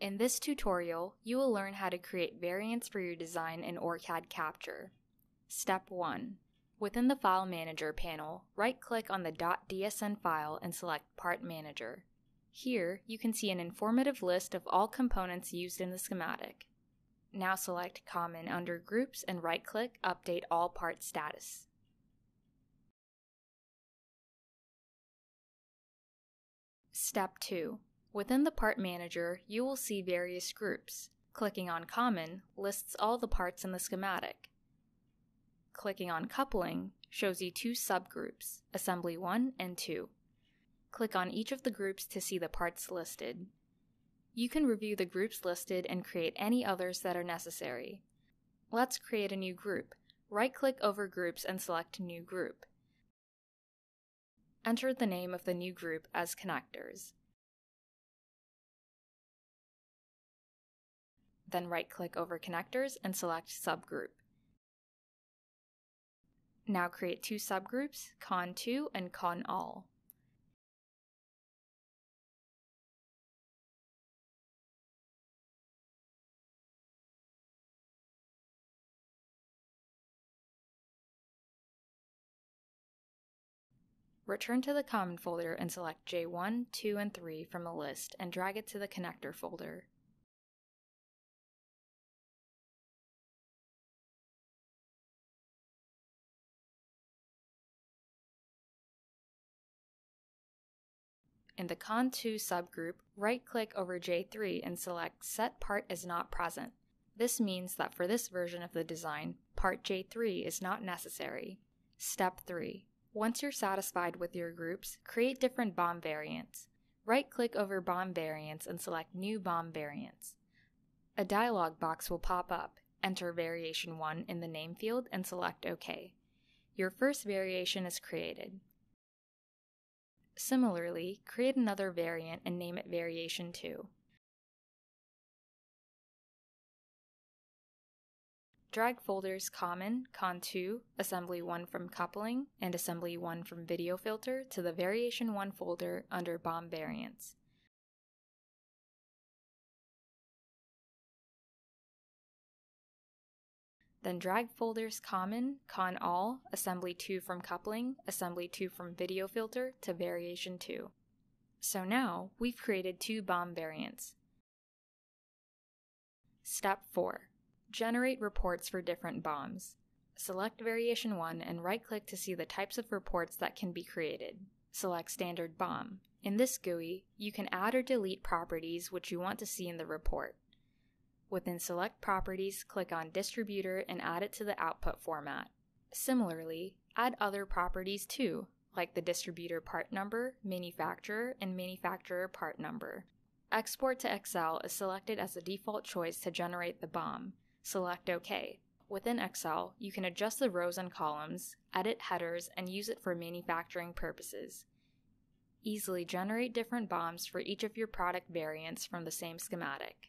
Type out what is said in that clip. In this tutorial, you will learn how to create variants for your design in OrCAD Capture. Step 1. Within the File Manager panel, right-click on the .dsn file and select Part Manager. Here, you can see an informative list of all components used in the schematic. Now select Common under Groups and right-click Update All Part Status. Step 2. Within the Part Manager, you will see various groups. Clicking on Common lists all the parts in the schematic. Clicking on Coupling shows you two subgroups, Assembly 1 and 2. Click on each of the groups to see the parts listed. You can review the groups listed and create any others that are necessary. Let's create a new group. Right-click over Groups and select New Group. Enter the name of the new group as Connectors. Then right-click over Connectors and select Subgroup. Now create two subgroups, con2 and conall. Return to the Common folder and select J1, 2, and 3 from the list and drag it to the Connector folder. In the Con2 subgroup, right-click over J3 and select Set Part as Not Present. This means that for this version of the design, Part J3 is not necessary. Step 3. Once you're satisfied with your groups, create different BOM variants. Right-click over BOM variants and select New BOM variants. A dialog box will pop up. Enter Variation 1 in the name field and select OK. Your first variation is created. Similarly, create another variant and name it Variation 2. Drag folders Common, Con2, Assembly 1 from Coupling, and Assembly 1 from Video Filter to the Variation 1 folder under BOM Variants. Then drag folders Common, Conall, Assembly 2 from Coupling, Assembly 2 from Video Filter to Variation 2. So now, we've created two BOM variants. Step 4. Generate reports for different BOMs. Select Variation 1 and right-click to see the types of reports that can be created. Select Standard BOM. In this GUI, you can add or delete properties which you want to see in the report. Within Select Properties, click on Distributor and add it to the output format. Similarly, add other properties too, like the distributor part number, manufacturer, and manufacturer part number. Export to Excel is selected as the default choice to generate the BOM. Select OK. Within Excel, you can adjust the rows and columns, edit headers, and use it for manufacturing purposes. Easily generate different BOMs for each of your product variants from the same schematic.